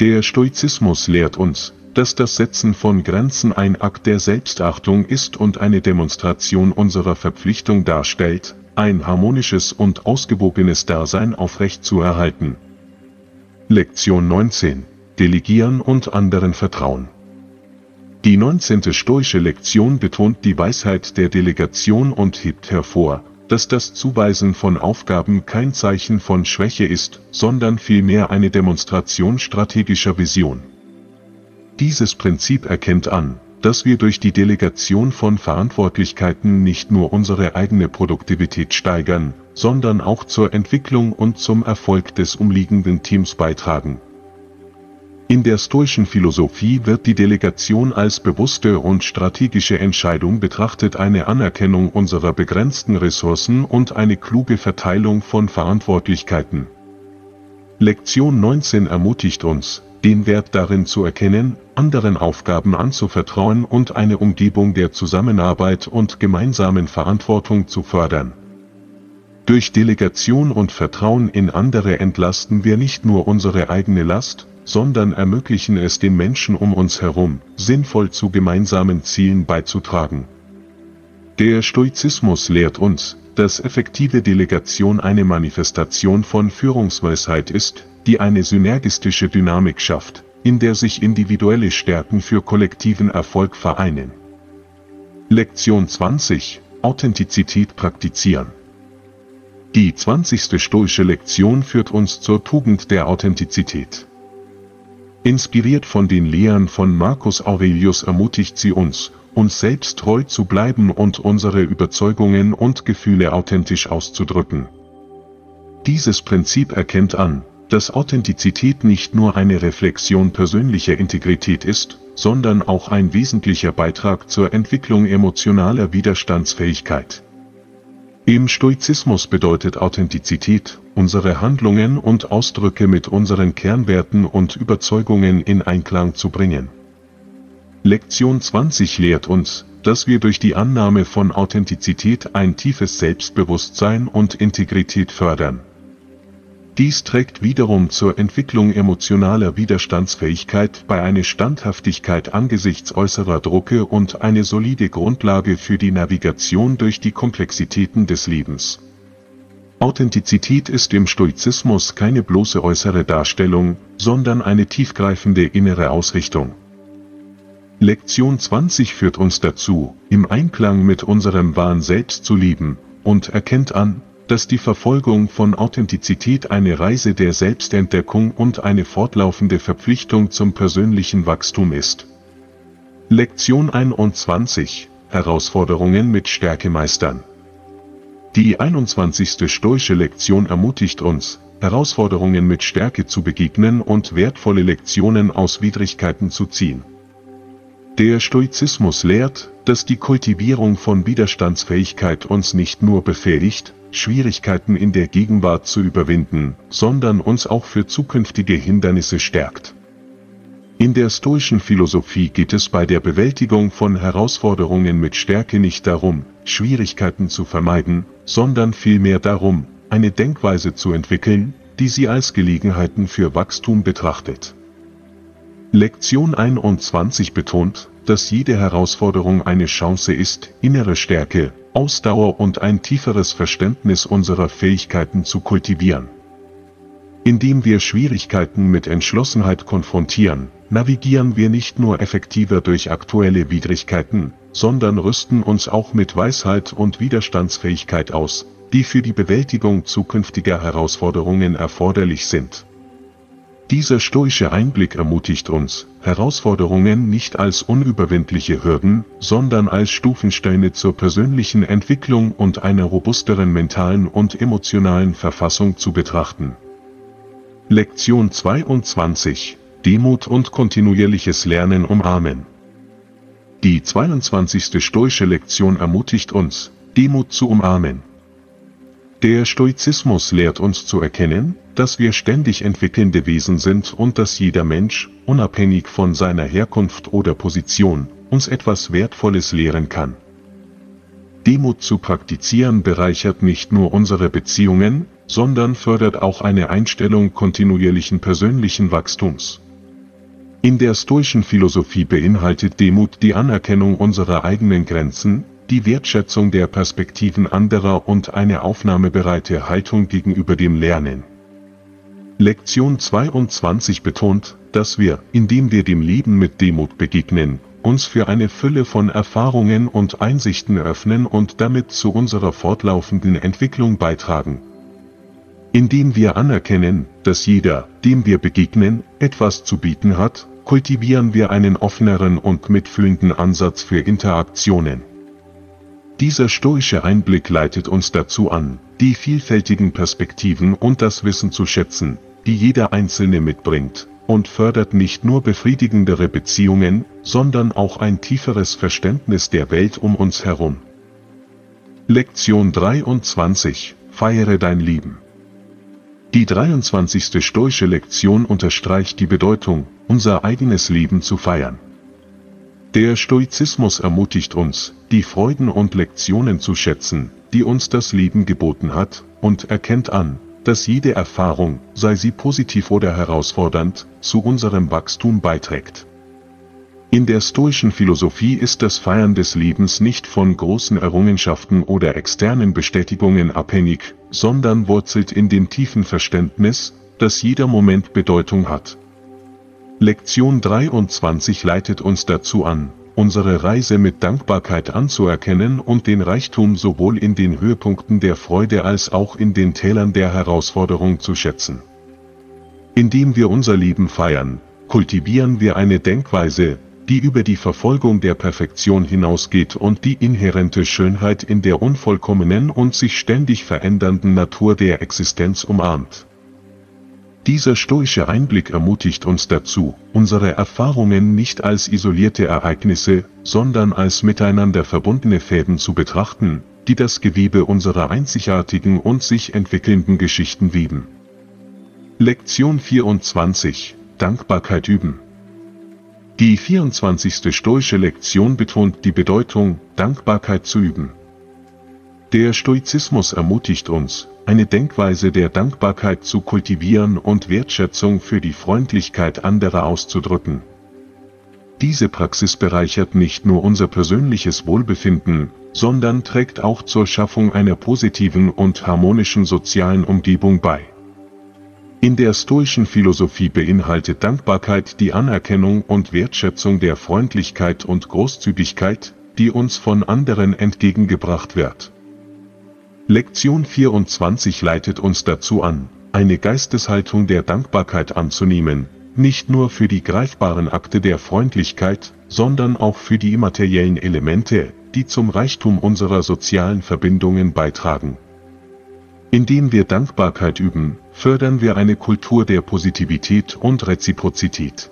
Der Stoizismus lehrt uns, dass das Setzen von Grenzen ein Akt der Selbstachtung ist und eine Demonstration unserer Verpflichtung darstellt, ein harmonisches und ausgewogenes Dasein aufrechtzuerhalten. Lektion neunzehn. Delegieren und anderen vertrauen. Die neunzehnte stoische Lektion betont die Weisheit der Delegation und hebt hervor, dass das Zuweisen von Aufgaben kein Zeichen von Schwäche ist, sondern vielmehr eine Demonstration strategischer Vision. Dieses Prinzip erkennt an, dass wir durch die Delegation von Verantwortlichkeiten nicht nur unsere eigene Produktivität steigern, sondern auch zur Entwicklung und zum Erfolg des umliegenden Teams beitragen. In der stoischen Philosophie wird die Delegation als bewusste und strategische Entscheidung betrachtet, eine Anerkennung unserer begrenzten Ressourcen und eine kluge Verteilung von Verantwortlichkeiten. Lektion neunzehn ermutigt uns, den Wert darin zu erkennen, anderen Aufgaben anzuvertrauen und eine Umgebung der Zusammenarbeit und gemeinsamen Verantwortung zu fördern. Durch Delegation und Vertrauen in andere entlasten wir nicht nur unsere eigene Last, sondern ermöglichen es den Menschen um uns herum, sinnvoll zu gemeinsamen Zielen beizutragen. Der Stoizismus lehrt uns, dass effektive Delegation eine Manifestation von Führungsweisheit ist, die eine synergistische Dynamik schafft, in der sich individuelle Stärken für kollektiven Erfolg vereinen. Lektion zwanzig. Authentizität praktizieren. Die zwanzigste stoische Lektion führt uns zur Tugend der Authentizität. Inspiriert von den Lehren von Marcus Aurelius ermutigt sie uns, uns selbst treu zu bleiben und unsere Überzeugungen und Gefühle authentisch auszudrücken. Dieses Prinzip erkennt an, dass Authentizität nicht nur eine Reflexion persönlicher Integrität ist, sondern auch ein wesentlicher Beitrag zur Entwicklung emotionaler Widerstandsfähigkeit. Im Stoizismus bedeutet Authentizität, unsere Handlungen und Ausdrücke mit unseren Kernwerten und Überzeugungen in Einklang zu bringen. Lektion zwanzig lehrt uns, dass wir durch die Annahme von Authentizität ein tiefes Selbstbewusstsein und Integrität fördern. Dies trägt wiederum zur Entwicklung emotionaler Widerstandsfähigkeit bei, einer Standhaftigkeit angesichts äußerer Drucke und eine solide Grundlage für die Navigation durch die Komplexitäten des Lebens. Authentizität ist im Stoizismus keine bloße äußere Darstellung, sondern eine tiefgreifende innere Ausrichtung. Lektion zwanzig führt uns dazu, im Einklang mit unserem wahren Selbst zu leben, und erkennt an, dass die Verfolgung von Authentizität eine Reise der Selbstentdeckung und eine fortlaufende Verpflichtung zum persönlichen Wachstum ist. Lektion einundzwanzig. Herausforderungen mit Stärke meistern. Die einundzwanzigste stoische Lektion ermutigt uns, Herausforderungen mit Stärke zu begegnen und wertvolle Lektionen aus Widrigkeiten zu ziehen. Der Stoizismus lehrt, dass die Kultivierung von Widerstandsfähigkeit uns nicht nur befähigt, Schwierigkeiten in der Gegenwart zu überwinden, sondern uns auch für zukünftige Hindernisse stärkt. In der stoischen Philosophie geht es bei der Bewältigung von Herausforderungen mit Stärke nicht darum, Schwierigkeiten zu vermeiden, sondern vielmehr darum, eine Denkweise zu entwickeln, die sie als Gelegenheiten für Wachstum betrachtet. Lektion einundzwanzig betont, dass jede Herausforderung eine Chance ist, innere Stärke, Ausdauer und ein tieferes Verständnis unserer Fähigkeiten zu kultivieren. Indem wir Schwierigkeiten mit Entschlossenheit konfrontieren, navigieren wir nicht nur effektiver durch aktuelle Widrigkeiten, sondern rüsten uns auch mit Weisheit und Widerstandsfähigkeit aus, die für die Bewältigung zukünftiger Herausforderungen erforderlich sind. Dieser stoische Einblick ermutigt uns, Herausforderungen nicht als unüberwindliche Hürden, sondern als Stufensteine zur persönlichen Entwicklung und einer robusteren mentalen und emotionalen Verfassung zu betrachten. Lektion zweiundzwanzig. Demut und kontinuierliches Lernen umarmen. Die zweiundzwanzigste stoische Lektion ermutigt uns, Demut zu umarmen. Der Stoizismus lehrt uns zu erkennen, dass wir ständig entwickelnde Wesen sind und dass jeder Mensch, unabhängig von seiner Herkunft oder Position, uns etwas Wertvolles lehren kann. Demut zu praktizieren bereichert nicht nur unsere Beziehungen, sondern fördert auch eine Einstellung kontinuierlichen persönlichen Wachstums. In der stoischen Philosophie beinhaltet Demut die Anerkennung unserer eigenen Grenzen, die Wertschätzung der Perspektiven anderer und eine aufnahmebereite Haltung gegenüber dem Lernen. Lektion zweiundzwanzig betont, dass wir, indem wir dem Leben mit Demut begegnen, uns für eine Fülle von Erfahrungen und Einsichten öffnen und damit zu unserer fortlaufenden Entwicklung beitragen. Indem wir anerkennen, dass jeder, dem wir begegnen, etwas zu bieten hat, kultivieren wir einen offeneren und mitfühlenden Ansatz für Interaktionen. Dieser stoische Einblick leitet uns dazu an, die vielfältigen Perspektiven und das Wissen zu schätzen, die jeder Einzelne mitbringt, und fördert nicht nur befriedigendere Beziehungen, sondern auch ein tieferes Verständnis der Welt um uns herum. Lektion dreiundzwanzig. Feiere dein Leben. Die dreiundzwanzigste stoische Lektion unterstreicht die Bedeutung, unser eigenes Leben zu feiern. Der Stoizismus ermutigt uns, die Freuden und Lektionen zu schätzen, die uns das Leben geboten hat, und erkennt an, dass jede Erfahrung, sei sie positiv oder herausfordernd, zu unserem Wachstum beiträgt. In der stoischen Philosophie ist das Feiern des Lebens nicht von großen Errungenschaften oder externen Bestätigungen abhängig, sondern wurzelt in dem tiefen Verständnis, dass jeder Moment Bedeutung hat. Lektion dreiundzwanzig leitet uns dazu an, unsere Reise mit Dankbarkeit anzuerkennen und den Reichtum sowohl in den Höhepunkten der Freude als auch in den Tälern der Herausforderung zu schätzen. Indem wir unser Leben feiern, kultivieren wir eine Denkweise, die über die Verfolgung der Perfektion hinausgeht und die inhärente Schönheit in der unvollkommenen und sich ständig verändernden Natur der Existenz umarmt. Dieser stoische Einblick ermutigt uns dazu, unsere Erfahrungen nicht als isolierte Ereignisse, sondern als miteinander verbundene Fäden zu betrachten, die das Gewebe unserer einzigartigen und sich entwickelnden Geschichten weben. Lektion vierundzwanzig. Dankbarkeit üben. Die vierundzwanzigste stoische Lektion betont die Bedeutung, Dankbarkeit zu üben. Der Stoizismus ermutigt uns, eine Denkweise der Dankbarkeit zu kultivieren und Wertschätzung für die Freundlichkeit anderer auszudrücken. Diese Praxis bereichert nicht nur unser persönliches Wohlbefinden, sondern trägt auch zur Schaffung einer positiven und harmonischen sozialen Umgebung bei. In der stoischen Philosophie beinhaltet Dankbarkeit die Anerkennung und Wertschätzung der Freundlichkeit und Großzügigkeit, die uns von anderen entgegengebracht wird. Lektion vierundzwanzig leitet uns dazu an, eine Geisteshaltung der Dankbarkeit anzunehmen, nicht nur für die greifbaren Akte der Freundlichkeit, sondern auch für die immateriellen Elemente, die zum Reichtum unserer sozialen Verbindungen beitragen. Indem wir Dankbarkeit üben, fördern wir eine Kultur der Positivität und Reziprozität.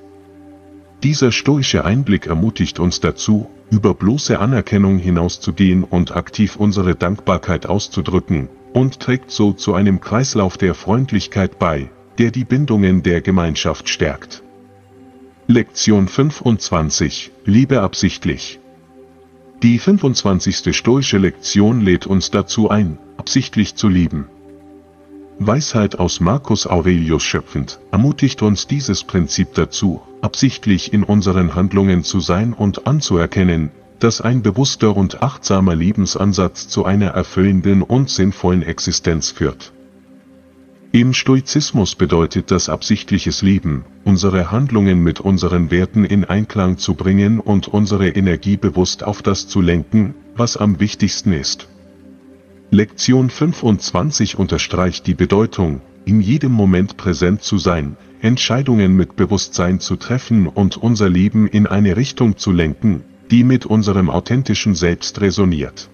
Dieser stoische Einblick ermutigt uns dazu, über bloße Anerkennung hinauszugehen und aktiv unsere Dankbarkeit auszudrücken, und trägt so zu einem Kreislauf der Freundlichkeit bei, der die Bindungen der Gemeinschaft stärkt. Lektion fünfundzwanzig. Liebe absichtlich. Die fünfundzwanzigste stoische Lektion lädt uns dazu ein, absichtlich zu lieben. Weisheit aus Marcus Aurelius schöpfend, ermutigt uns dieses Prinzip dazu, absichtlich in unseren Handlungen zu sein und anzuerkennen, dass ein bewusster und achtsamer Lebensansatz zu einer erfüllenden und sinnvollen Existenz führt. Im Stoizismus bedeutet das absichtliches Leben, unsere Handlungen mit unseren Werten in Einklang zu bringen und unsere Energie bewusst auf das zu lenken, was am wichtigsten ist. Lektion fünfundzwanzig unterstreicht die Bedeutung, in jedem Moment präsent zu sein, Entscheidungen mit Bewusstsein zu treffen und unser Leben in eine Richtung zu lenken, die mit unserem authentischen Selbst resoniert.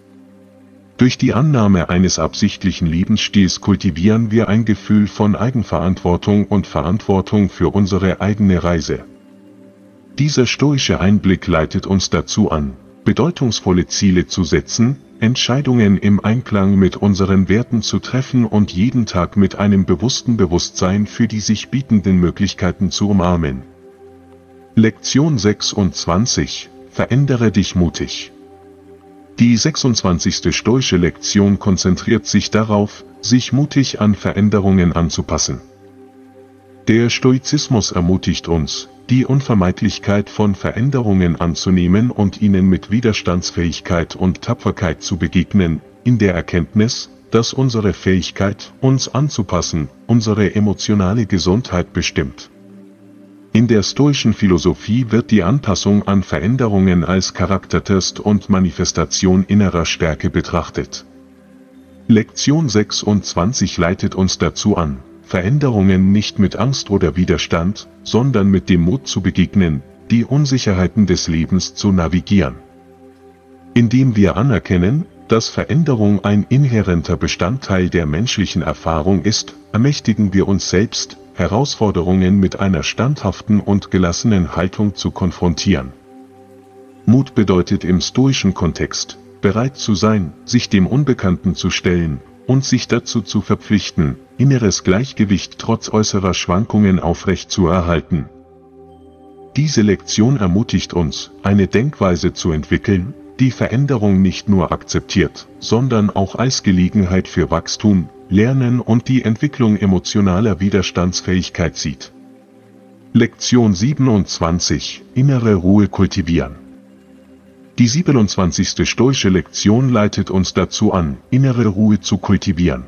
Durch die Annahme eines absichtlichen Lebensstils kultivieren wir ein Gefühl von Eigenverantwortung und Verantwortung für unsere eigene Reise. Dieser stoische Einblick leitet uns dazu an, bedeutungsvolle Ziele zu setzen, Entscheidungen im Einklang mit unseren Werten zu treffen und jeden Tag mit einem bewussten Bewusstsein für die sich bietenden Möglichkeiten zu umarmen. Lektion sechsundzwanzig – Verändere dich mutig. Die sechsundzwanzigste stoische Lektion konzentriert sich darauf, sich mutig an Veränderungen anzupassen. Der Stoizismus ermutigt uns, die Unvermeidlichkeit von Veränderungen anzunehmen und ihnen mit Widerstandsfähigkeit und Tapferkeit zu begegnen, in der Erkenntnis, dass unsere Fähigkeit, uns anzupassen, unsere emotionale Gesundheit bestimmt. In der stoischen Philosophie wird die Anpassung an Veränderungen als Charaktertest und Manifestation innerer Stärke betrachtet. Lektion sechsundzwanzig leitet uns dazu an, Veränderungen nicht mit Angst oder Widerstand, sondern mit dem Mut zu begegnen, die Unsicherheiten des Lebens zu navigieren. Indem wir anerkennen, dass Veränderung ein inhärenter Bestandteil der menschlichen Erfahrung ist, ermächtigen wir uns selbst, Herausforderungen mit einer standhaften und gelassenen Haltung zu konfrontieren. Mut bedeutet im stoischen Kontext, bereit zu sein, sich dem Unbekannten zu stellen und sich dazu zu verpflichten, inneres Gleichgewicht trotz äußerer Schwankungen aufrecht zu erhalten. Diese Lektion ermutigt uns, eine Denkweise zu entwickeln, die Veränderung nicht nur akzeptiert, sondern auch als Gelegenheit für Wachstum, Lernen und die Entwicklung emotionaler Widerstandsfähigkeit sieht. Lektion siebenundzwanzig – Innere Ruhe kultivieren. Die siebenundzwanzigste stoische Lektion leitet uns dazu an, innere Ruhe zu kultivieren.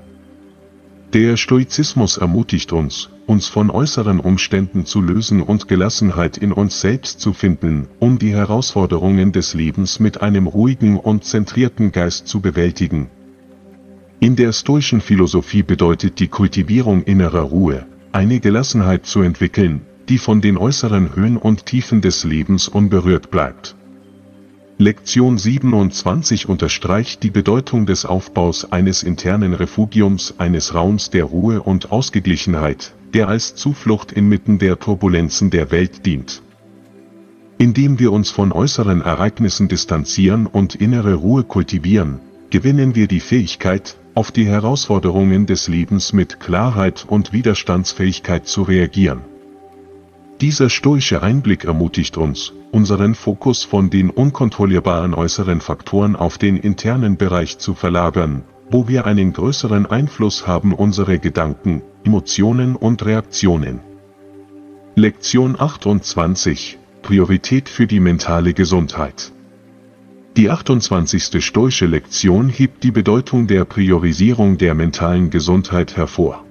Der Stoizismus ermutigt uns, uns von äußeren Umständen zu lösen und Gelassenheit in uns selbst zu finden, um die Herausforderungen des Lebens mit einem ruhigen und zentrierten Geist zu bewältigen. In der stoischen Philosophie bedeutet die Kultivierung innerer Ruhe, eine Gelassenheit zu entwickeln, die von den äußeren Höhen und Tiefen des Lebens unberührt bleibt. Lektion siebenundzwanzig unterstreicht die Bedeutung des Aufbaus eines internen Refugiums, eines Raums der Ruhe und Ausgeglichenheit, der als Zuflucht inmitten der Turbulenzen der Welt dient. Indem wir uns von äußeren Ereignissen distanzieren und innere Ruhe kultivieren, gewinnen wir die Fähigkeit, auf die Herausforderungen des Lebens mit Klarheit und Widerstandsfähigkeit zu reagieren. Dieser stoische Einblick ermutigt uns, unseren Fokus von den unkontrollierbaren äußeren Faktoren auf den internen Bereich zu verlagern, wo wir einen größeren Einfluss haben: unsere Gedanken, Emotionen und Reaktionen. Lektion achtundzwanzig – Priorität für die mentale Gesundheit. Die achtundzwanzigste stoische Lektion hebt die Bedeutung der Priorisierung der mentalen Gesundheit hervor.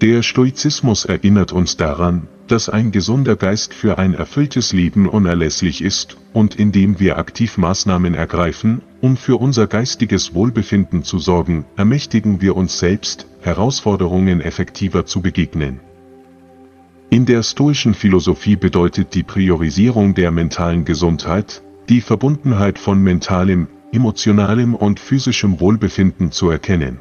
Der Stoizismus erinnert uns daran, dass ein gesunder Geist für ein erfülltes Leben unerlässlich ist, und indem wir aktiv Maßnahmen ergreifen, um für unser geistiges Wohlbefinden zu sorgen, ermächtigen wir uns selbst, Herausforderungen effektiver zu begegnen. In der stoischen Philosophie bedeutet die Priorisierung der mentalen Gesundheit, die Verbundenheit von mentalem, emotionalem und physischem Wohlbefinden zu erkennen.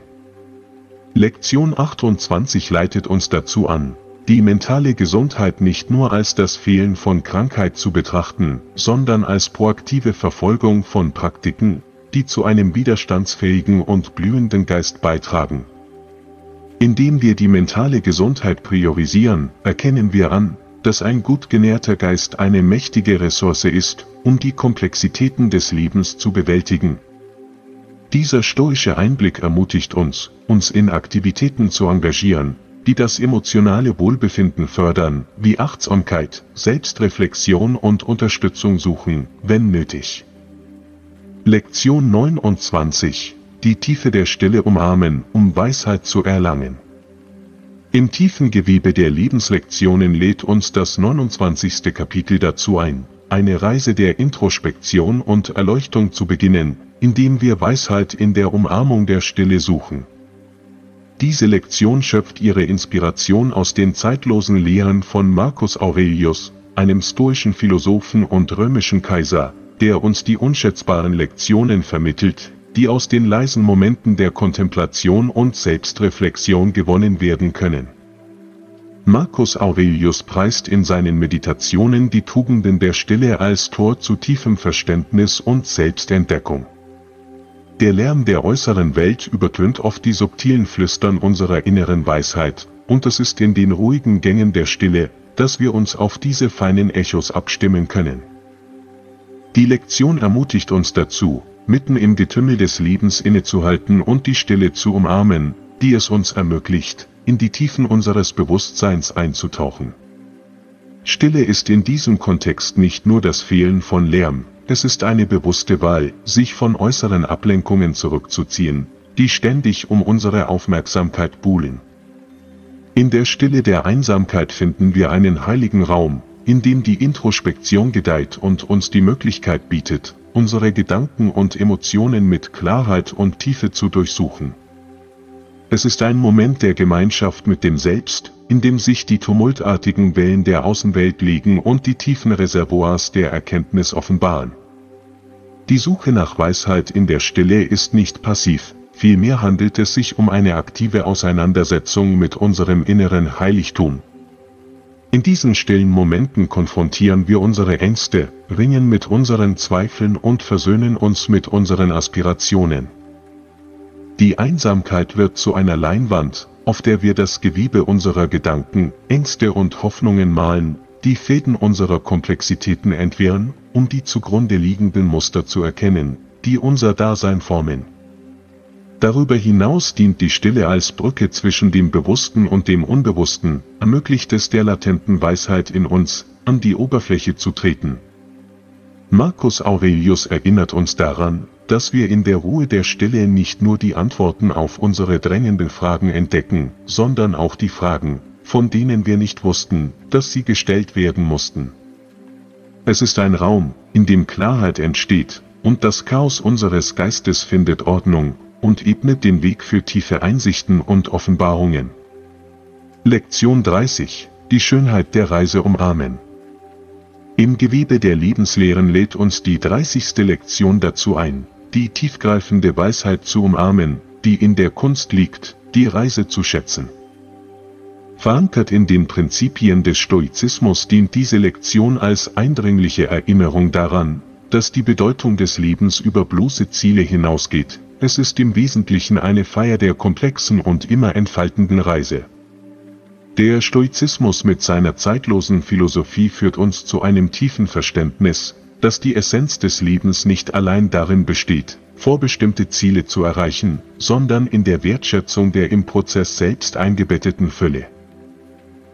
Lektion achtundzwanzig leitet uns dazu an, die mentale Gesundheit nicht nur als das Fehlen von Krankheit zu betrachten, sondern als proaktive Verfolgung von Praktiken, die zu einem widerstandsfähigen und blühenden Geist beitragen. Indem wir die mentale Gesundheit priorisieren, erkennen wir an, dass ein gut genährter Geist eine mächtige Ressource ist, um die Komplexitäten des Lebens zu bewältigen. Dieser stoische Einblick ermutigt uns, uns in Aktivitäten zu engagieren, die das emotionale Wohlbefinden fördern, wie Achtsamkeit, Selbstreflexion und Unterstützung suchen, wenn nötig. Lektion neunundzwanzig – Die Tiefe der Stille umarmen, um Weisheit zu erlangen. Im tiefen Gewebe der Lebenslektionen lädt uns das neunundzwanzigste Kapitel dazu ein, eine Reise der Introspektion und Erleuchtung zu beginnen, indem wir Weisheit in der Umarmung der Stille suchen. Diese Lektion schöpft ihre Inspiration aus den zeitlosen Lehren von Marcus Aurelius, einem stoischen Philosophen und römischen Kaiser, der uns die unschätzbaren Lektionen vermittelt, die aus den leisen Momenten der Kontemplation und Selbstreflexion gewonnen werden können. Marcus Aurelius preist in seinen Meditationen die Tugenden der Stille als Tor zu tiefem Verständnis und Selbstentdeckung. Der Lärm der äußeren Welt übertönt oft die subtilen Flüstern unserer inneren Weisheit, und es ist in den ruhigen Gängen der Stille, dass wir uns auf diese feinen Echos abstimmen können. Die Lektion ermutigt uns dazu, mitten im Getümmel des Lebens innezuhalten und die Stille zu umarmen, die es uns ermöglicht, in die Tiefen unseres Bewusstseins einzutauchen. Stille ist in diesem Kontext nicht nur das Fehlen von Lärm, es ist eine bewusste Wahl, sich von äußeren Ablenkungen zurückzuziehen, die ständig um unsere Aufmerksamkeit buhlen. In der Stille der Einsamkeit finden wir einen heiligen Raum, in dem die Introspektion gedeiht und uns die Möglichkeit bietet, unsere Gedanken und Emotionen mit Klarheit und Tiefe zu durchsuchen. Es ist ein Moment der Gemeinschaft mit dem Selbst, in dem sich die tumultartigen Wellen der Außenwelt legen und die tiefen Reservoirs der Erkenntnis offenbaren. Die Suche nach Weisheit in der Stille ist nicht passiv, vielmehr handelt es sich um eine aktive Auseinandersetzung mit unserem inneren Heiligtum. In diesen stillen Momenten konfrontieren wir unsere Ängste, ringen mit unseren Zweifeln und versöhnen uns mit unseren Aspirationen. Die Einsamkeit wird zu einer Leinwand, auf der wir das Gewebe unserer Gedanken, Ängste und Hoffnungen malen, die Fäden unserer Komplexitäten entwirren, um die zugrunde liegenden Muster zu erkennen, die unser Dasein formen. Darüber hinaus dient die Stille als Brücke zwischen dem Bewussten und dem Unbewussten, ermöglicht es der latenten Weisheit in uns, an die Oberfläche zu treten. Marcus Aurelius erinnert uns daran, dass wir in der Ruhe der Stille nicht nur die Antworten auf unsere drängenden Fragen entdecken, sondern auch die Fragen, von denen wir nicht wussten, dass sie gestellt werden mussten. Es ist ein Raum, in dem Klarheit entsteht, und das Chaos unseres Geistes findet Ordnung und ebnet den Weg für tiefe Einsichten und Offenbarungen. Lektion dreißig: Die Schönheit der Reise umarmen. Im Gewebe der Lebenslehren lädt uns die dreißigste Lektion dazu ein, die tiefgreifende Weisheit zu umarmen, die in der Kunst liegt, die Reise zu schätzen. Verankert in den Prinzipien des Stoizismus dient diese Lektion als eindringliche Erinnerung daran, dass die Bedeutung des Lebens über bloße Ziele hinausgeht. Es ist im Wesentlichen eine Feier der komplexen und immer entfaltenden Reise. Der Stoizismus mit seiner zeitlosen Philosophie führt uns zu einem tiefen Verständnis, dass die Essenz des Lebens nicht allein darin besteht, vorbestimmte Ziele zu erreichen, sondern in der Wertschätzung der im Prozess selbst eingebetteten Fülle.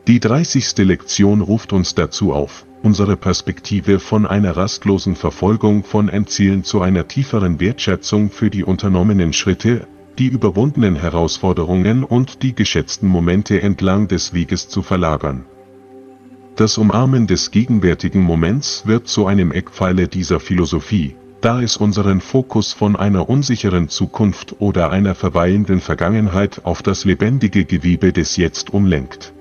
Die dreißigste Lektion ruft uns dazu auf, unsere Perspektive von einer rastlosen Verfolgung von Endzielen zu einer tieferen Wertschätzung für die unternommenen Schritte, die überwundenen Herausforderungen und die geschätzten Momente entlang des Weges zu verlagern. Das Umarmen des gegenwärtigen Moments wird zu einem Eckpfeiler dieser Philosophie, da es unseren Fokus von einer unsicheren Zukunft oder einer verweilenden Vergangenheit auf das lebendige Gewebe des Jetzt umlenkt.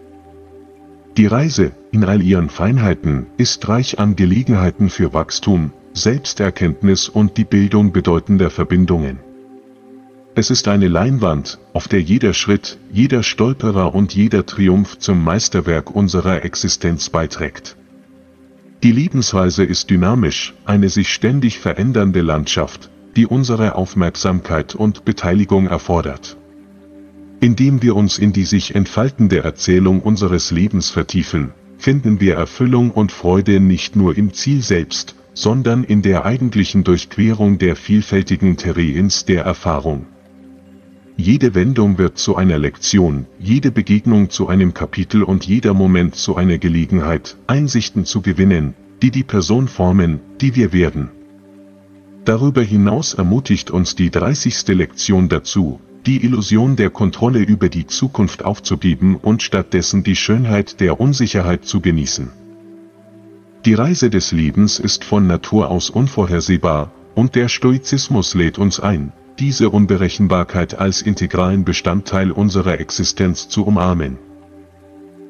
Die Reise, in all ihren Feinheiten, ist reich an Gelegenheiten für Wachstum, Selbsterkenntnis und die Bildung bedeutender Verbindungen. Es ist eine Leinwand, auf der jeder Schritt, jeder Stolperer und jeder Triumph zum Meisterwerk unserer Existenz beiträgt. Die Lebensweise ist dynamisch, eine sich ständig verändernde Landschaft, die unsere Aufmerksamkeit und Beteiligung erfordert. Indem wir uns in die sich entfaltende Erzählung unseres Lebens vertiefen, finden wir Erfüllung und Freude nicht nur im Ziel selbst, sondern in der eigentlichen Durchquerung der vielfältigen Terrains der Erfahrung. Jede Wendung wird zu einer Lektion, jede Begegnung zu einem Kapitel und jeder Moment zu einer Gelegenheit, Einsichten zu gewinnen, die die Person formen, die wir werden. Darüber hinaus ermutigt uns die dreißigste Lektion dazu, die Illusion der Kontrolle über die Zukunft aufzugeben und stattdessen die Schönheit der Unsicherheit zu genießen. Die Reise des Lebens ist von Natur aus unvorhersehbar, und der Stoizismus lädt uns ein, diese Unberechenbarkeit als integralen Bestandteil unserer Existenz zu umarmen.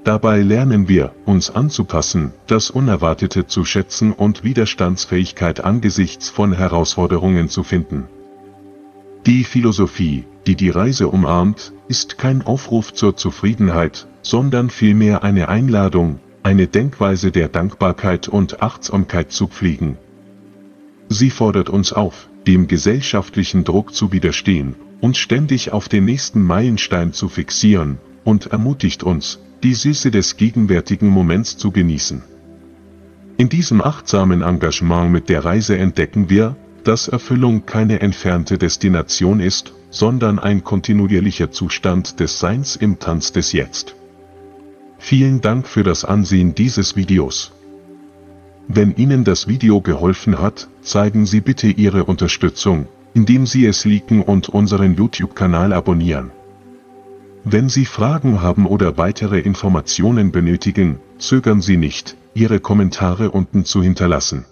Dabei lernen wir, uns anzupassen, das Unerwartete zu schätzen und Widerstandsfähigkeit angesichts von Herausforderungen zu finden. Die Philosophie, die die Reise umarmt, ist kein Aufruf zur Zufriedenheit, sondern vielmehr eine Einladung, eine Denkweise der Dankbarkeit und Achtsamkeit zu pflegen. Sie fordert uns auf, dem gesellschaftlichen Druck zu widerstehen, uns ständig auf den nächsten Meilenstein zu fixieren, und ermutigt uns, die Süße des gegenwärtigen Moments zu genießen. In diesem achtsamen Engagement mit der Reise entdecken wir, dass Erfüllung keine entfernte Destination ist, sondern ein kontinuierlicher Zustand des Seins im Tanz des Jetzt. Vielen Dank für das Ansehen dieses Videos. Wenn Ihnen das Video geholfen hat, zeigen Sie bitte Ihre Unterstützung, indem Sie es liken und unseren YouTube-Kanal abonnieren. Wenn Sie Fragen haben oder weitere Informationen benötigen, zögern Sie nicht, Ihre Kommentare unten zu hinterlassen.